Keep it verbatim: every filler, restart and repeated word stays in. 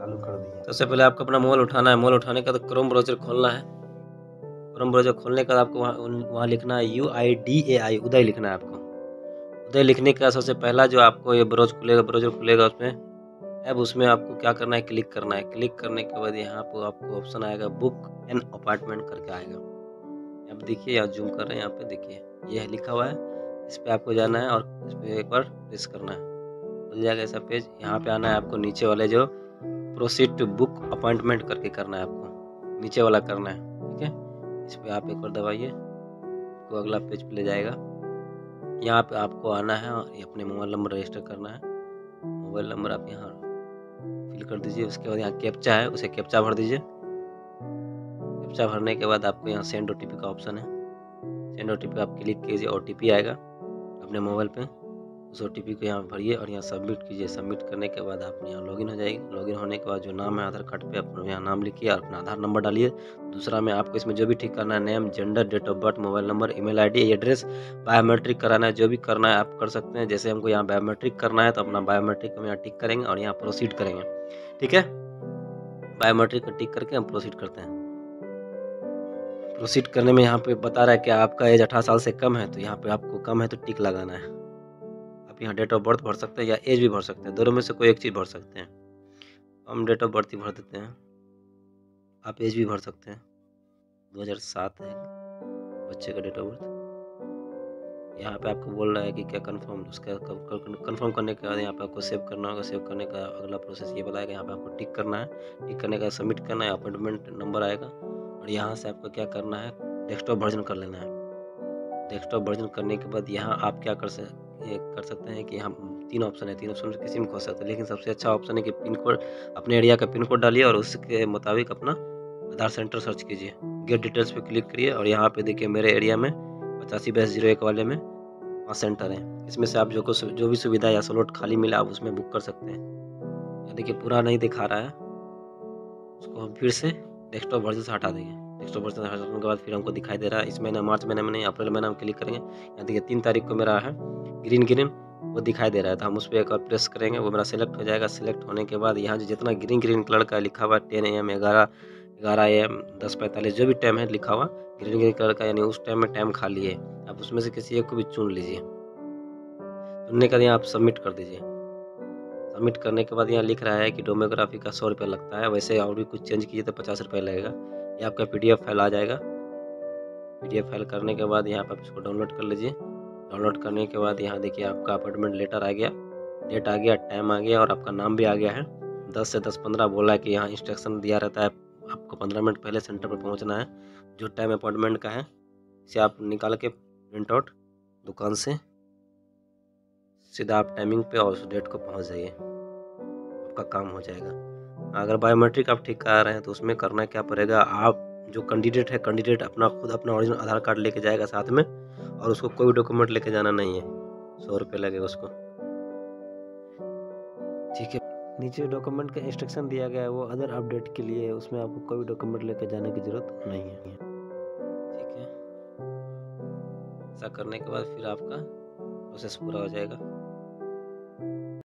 चालू कर दिए। सबसे पहले आपको अपना मोबाइल उठाना है। मोबाइल उठाने का तो क्रोम ब्राउजर खोलना है। क्रोम ब्राउजर खोलने का आपको वहाँ वहाँ लिखना है यू आई डी ए आई उदय लिखना है आपको। उदय लिखने का सबसे पहला जो आपको ये ब्राउज खुलेगा ब्राउजर खुलेगा उसमें अब उसमें आपको क्या करना है, क्लिक करना है। क्लिक करने के बाद यहाँ पर आपको ऑप्शन आएगा बुक एन अपार्टमेंट करके आएगा। अब देखिए यहाँ जूम कर रहे हैं, यहाँ पे देखिए यह लिखा हुआ है, इस पर आपको जाना है और इस पर एक बार प्रेस करना है। खुल जाएगा ऐसा पेज। यहाँ पे आना है आपको नीचे वाले जो प्रोसीड टू बुक अपॉइंटमेंट करके करना है, आपको नीचे वाला करना है। ठीक है, इस पर आप एक बार दबाइए तो अगला पेज पे ले जाएगा। यहाँ पर आपको आना है और अपने मोबाइल नंबर रजिस्टर करना है। मोबाइल नंबर आप यहाँ फिल कर दीजिए। उसके बाद यहाँ कैप्चा है, उसे कैप्चा भर दीजिए। कैप्चा भरने के बाद आपको यहाँ सेंड ओटीपी का ऑप्शन है। सेंड ओटीपी आप क्लिक कीजिए, ओटीपी आएगा अपने मोबाइल पे, उस ओटीपी को यहाँ भरिए और यहाँ सबमिट कीजिए। सबमिट करने के बाद आप यहाँ लॉगिन हो जाएगी। लॉगिन होने के बाद जो नाम है आधार कार्ड पे आप यहाँ नाम लिखिए और अपना आधार नंबर डालिए। दूसरा में आपको इसमें जो भी ठीक करना है, name, gender, date of birth, mobile number, email ID, address, biometric कराना है, जो भी करना है आप कर सकते हैं। जैसे हमको यहाँ बायोमेट्रिक करना है तो अपना बायोमेट्रिक हम यहाँ टिक करेंगे और यहाँ प्रोसीड करेंगे। ठीक है, बायोमेट्रिक को टिक करके हम प्रोसीड करते हैं। प्रोसीड करने में यहाँ पे बता रहा है कि आपका एज अठारह साल से कम है, तो यहाँ पे आपको कम है तो टिक लगाना है। आप यहाँ डेट ऑफ बर्थ भर सकते हैं या एज भी भर सकते हैं, दोनों में से कोई एक चीज़ भर सकते हैं। हम डेट ऑफ बर्थ ही भर देते हैं। आप एज भी भर सकते हैं, दो हज़ार सात है बच्चे का डेट ऑफ बर्थ। यहाँ पे आपको बोल रहा है कि क्या कंफर्म, उसका कंफर्म करने के बाद यहाँ पे आपको सेव करना होगा। सेव करने का अगला प्रोसेस ये बताएगा। यहाँ पे आपको टिक करना है, टिक करने का सबमिट करना है, अपॉइंटमेंट नंबर आएगा और यहाँ से आपको क्या करना है, डेस्कटॉप वर्जन कर लेना है। डेस्कटॉप वर्जन करने के बाद यहाँ आप क्या कर सकते कर सकते हैं कि यहाँ तीन ऑप्शन है, तीन ऑप्शन में किसी में खोज सकते हैं, लेकिन सबसे अच्छा ऑप्शन है कि पिन कोड, अपने एरिया का पिन कोड डालिए और उसके मुताबिक अपना आधार सेंटर सर्च कीजिए। गेट डिटेल्स पे क्लिक करिए और यहाँ पे देखिए मेरे एरिया में पचासी बेस जीरो एक वाले में पाँच सेंटर हैं। इसमें से आप जो को जो भी सुविधा या स्लॉट खाली मिला आप उसमें बुक कर सकते हैं। देखिए पूरा नहीं दिखा रहा है, उसको हम फिर से डेस्कटॉप वर्जन से हटा देंगे। डेस्कटॉप वर्जन हटाने के बाद फिर हमको दिखाई दे रहा है इस महीने मार्च महीने में नहीं, अप्रैल महीने हम क्लिक करेंगे। यहाँ देखिए तीन तारीख को मेरा है ग्रीन ग्रीन वो दिखाई दे रहा है, तो हम उस पर एक बार प्रेस करेंगे, वो मेरा सेलेक्ट हो जाएगा। सेलेक्ट होने के बाद यहाँ जो जितना ग्रीन ग्रीन कलर का लिखा हुआ टेन ए एम ग्यारह ग्यारह ए एम दस पैंतालीस जो भी टाइम है लिखा हुआ ग्रीन ग्रीन कलर का, यानी उस टाइम में टाइम खाली है, आप उसमें से किसी एक को भी चुन लीजिए। चुनने के बाद यहाँ आप सबमिट कर दीजिए। सबमिट करने के बाद यहाँ लिख रहा है कि डोमोग्राफी का सौ रुपये लगता है, वैसे और भी कुछ चेंज कीजिए तो पचास रुपये लगेगा। ये आपका पीडीएफ फाइल आ जाएगा। पीडीएफ फाइल करने के बाद यहाँ आप इसको डाउनलोड कर लीजिए। डाउनलोड करने के बाद यहाँ देखिए आपका अपॉइंटमेंट लेटर आ गया, डेट आ गया, टाइम आ गया और आपका नाम भी आ गया है। दस से दस पंद्रह बोला है कि यहाँ इंस्ट्रक्शन दिया रहता है आपको पंद्रह मिनट पहले सेंटर पर पहुँचना है। जो टाइम अपॉइंटमेंट का है इसे आप निकाल के प्रिंट आउट दुकान से सीधा आप टाइमिंग पे और उस डेट को पहुँच जाइए, आपका काम हो जाएगा। अगर बायोमेट्रिक आप ठीक करा रहे हैं तो उसमें करना क्या पड़ेगा, आप जो कैंडिडेट है कैंडिडेट अपना खुद अपना ओरिजिनल आधार कार्ड लेके जाएगा साथ में और उसको कोई डॉक्यूमेंट लेके जाना नहीं है, सौ रुपये लगेगा उसको। ठीक है, नीचे डॉक्यूमेंट का इंस्ट्रक्शन दिया गया है वो अदर अपडेट के लिए है, उसमें आपको कोई डॉक्यूमेंट लेके जाने की जरूरत नहीं है। ठीक है, ऐसा करने के बाद फिर आपका प्रोसेस पूरा हो जाएगा।